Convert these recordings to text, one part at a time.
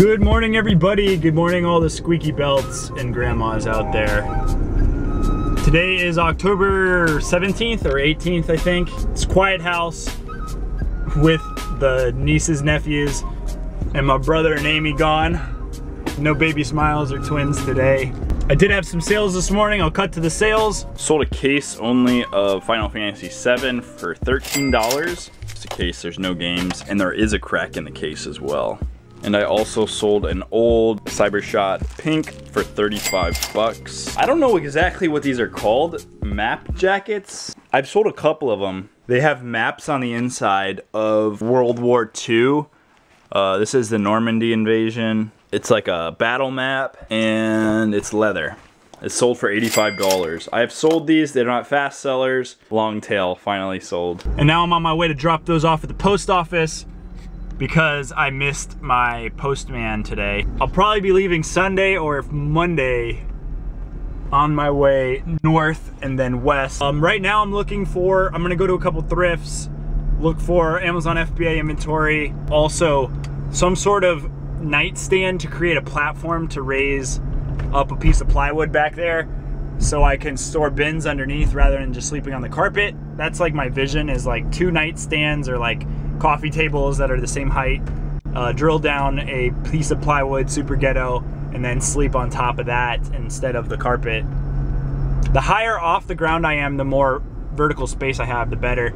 Good morning, everybody. Good morning, all the squeaky belts and grandmas out there. Today is October 17th or 18th, I think. It's Quiet House with the nieces, nephews, and my brother and Amy gone. No baby smiles or twins today. I did have some sales this morning. I'll cut to the sales. Sold a case only of Final Fantasy VII for $13. Just in case there's no games, and there is a crack in the case as well. And I also sold an old Cybershot pink for 35 bucks. I don't know exactly what these are called, map jackets. I've sold a couple of them. They have maps on the inside of World War II. This is the Normandy invasion. It's like a battle map and it's leather. It's sold for $85. I've sold these, they're not fast sellers. Long tail, finally sold. And now I'm on my way to drop those off at the post office, because I missed my postman today. I'll probably be leaving Sunday or Monday on my way north and then west. Right now I'm gonna go to a couple thrifts, look for Amazon FBA inventory, also some sort of nightstand to create a platform to raise up a piece of plywood back there so I can store bins underneath rather than just sleeping on the carpet. That's like my vision, is like two nightstands or like coffee tables that are the same height, drill down a piece of plywood, super ghetto, and then sleep on top of that instead of the carpet. The higher off the ground I am, the more vertical space I have, the better.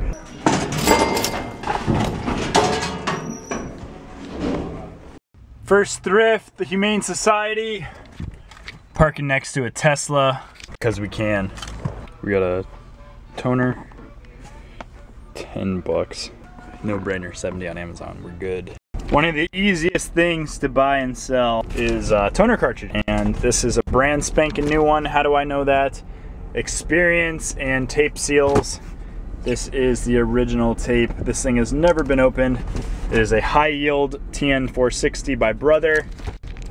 First thrift, the Humane Society. Parking next to a Tesla, because we can. We got a toner, 10 bucks. No-brainer, 70 on Amazon, we're good. One of the easiest things to buy and sell is toner cartridge. And this is a brand spanking new one. How do I know that? Experience and tape seals. This is the original tape. This thing has never been opened. It is a high-yield TN460 by Brother.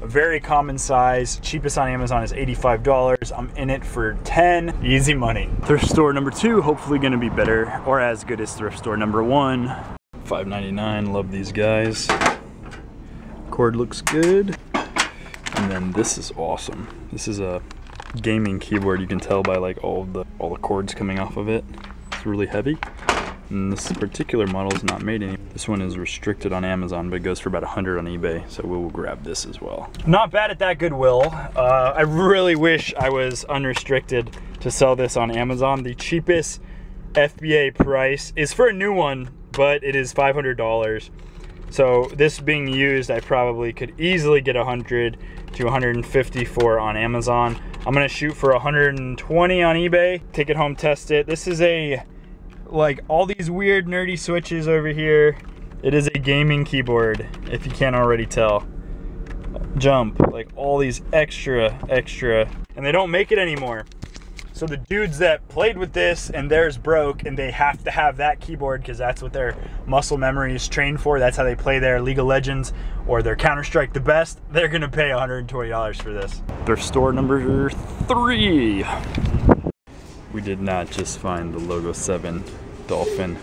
A very common size. Cheapest on Amazon is $85. I'm in it for 10. Easy money. Thrift store number 2, hopefully gonna be better or as good as thrift store number 1. $5.99, love these guys. Cord looks good. And then this is awesome. This is a gaming keyboard. You can tell by like all the cords coming off of it. It's really heavy. And this particular model is not made anymore. This one is restricted on Amazon, but it goes for about 100 on eBay. So we will grab this as well. Not bad at that Goodwill. I really wish I was unrestricted to sell this on Amazon. The cheapest FBA price is for a new one, but it is $500. So this being used, I probably could easily get 100 to 154 on Amazon. I'm gonna shoot for 120 on eBay, take it home, test it. This is a, like all these weird nerdy switches over here. It is a gaming keyboard, if you can't already tell. Jump, like all these extra, and they don't make it anymore. So the dudes that played with this and theirs broke, and they have to have that keyboard because that's what their muscle memory is trained for. That's how they play their League of Legends or their Counter-Strike the best. They're gonna pay $120 for this. Thrift store number 3. We did not just find the Logo 7 Dolphin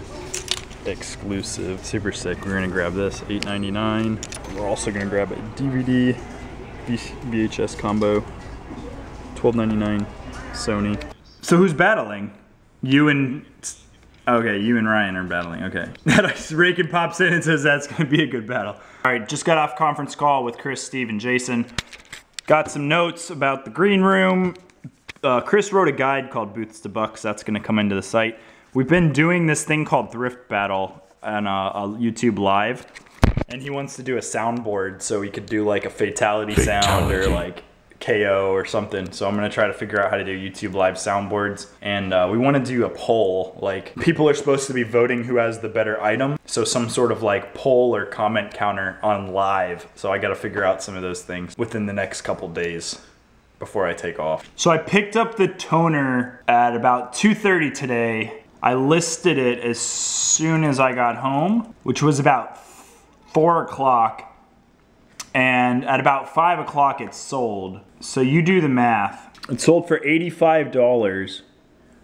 exclusive. Super sick, we're gonna grab this, $8.99. We're also gonna grab a DVD VHS combo, $12.99. Sony. So who's battling? You and... okay, you and Ryan are battling, okay. Rakin pops in and says that's gonna be a good battle. All right, just got off conference call with Chris, Steve, and Jason. Got some notes about the green room. Chris wrote a guide called Boots to Bucks. That's gonna come into the site. We've been doing this thing called Thrift Battle on YouTube Live. And he wants to do a soundboard so he could do like a fatality. Sound or like KO or something. So I'm gonna try to figure out how to do YouTube Live soundboards. And we wanna do a poll. Like people are supposed to be voting who has the better item. So some sort of like poll or comment counter on live. So I gotta figure out some of those things within the next couple days before I take off. So I picked up the toner at about 2:30 today. I listed it as soon as I got home, which was about 4 o'clock. And at about 5 o'clock, it sold. So you do the math. It sold for $85.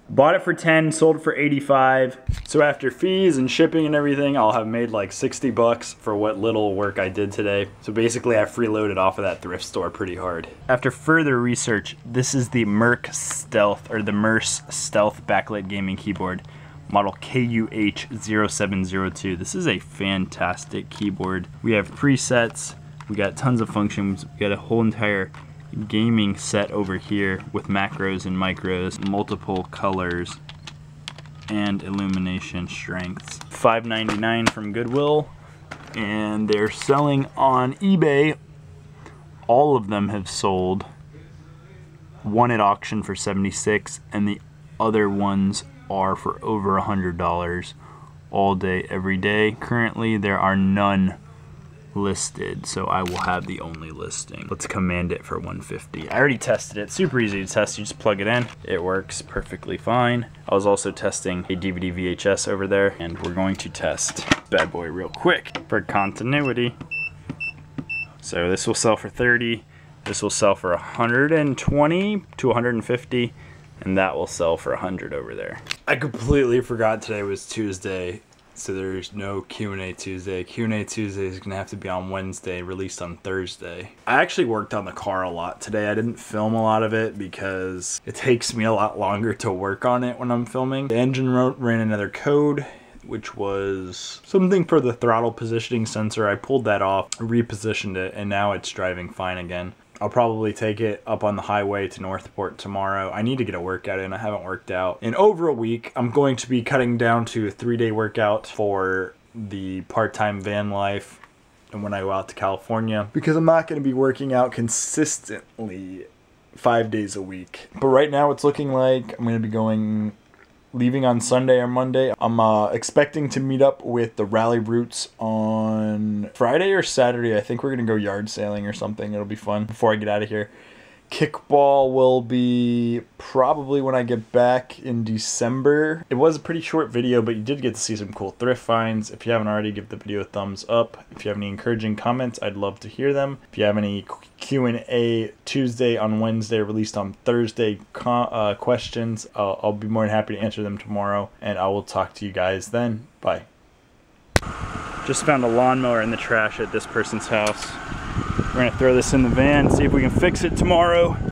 Bought it for 10, sold it for 85. So after fees and shipping and everything, I'll have made like 60 bucks for what little work I did today. So basically I freeloaded off of that thrift store pretty hard. After further research, this is the Merc Stealth, or the Merc Stealth backlit gaming keyboard, model KUH0702. This is a fantastic keyboard. We have presets, we got tons of functions, we got a whole entire gaming set over here with macros and micros, multiple colors, and illumination strengths. $5.99 from Goodwill, and they're selling on eBay. All of them have sold. One at auction for $76, and the other ones are for over $100 all day, every day. Currently, there are none listed, so I will have the only listing. Let's command it for $150. I already tested it. Super easy to test. You just plug it in. It works perfectly fine. I was also testing a DVD VHS over there, and we're going to test bad boy real quick for continuity. So this will sell for 30. This will sell for 120 to 150, and that will sell for 100 over there. I completely forgot today was Tuesday. So there's no Q&A Tuesday. Q&A Tuesday is gonna have to be on Wednesday, released on Thursday. I actually worked on the car a lot today. I didn't film a lot of it because it takes me a lot longer to work on it when I'm filming. The engine ran another code, which was something for the throttle positioning sensor. I pulled that off, repositioned it, and now it's driving fine again. I'll probably take it up on the highway to Northport tomorrow. I need to get a workout in. I haven't worked out in over a week. I'm going to be cutting down to a 3-day workout for the part-time van life and when I go out to California, because I'm not going to be working out consistently 5 days a week. But right now it's looking like I'm going to be leaving on Sunday or Monday. I'm expecting to meet up with the Rally Roots on Friday or Saturday. I think we're gonna go yard sailing or something. It'll be fun before I get out of here. Kickball will be probably when I get back in December. It was a pretty short video, but you did get to see some cool thrift finds. If you haven't already, give the video a thumbs up. If you have any encouraging comments, I'd love to hear them. If you have any Q&A Tuesday on Wednesday, released on Thursday questions, I'll be more than happy to answer them tomorrow, and I will talk to you guys then. Bye. Just found a lawnmower in the trash at this person's house. We're gonna throw this in the van, see if we can fix it tomorrow.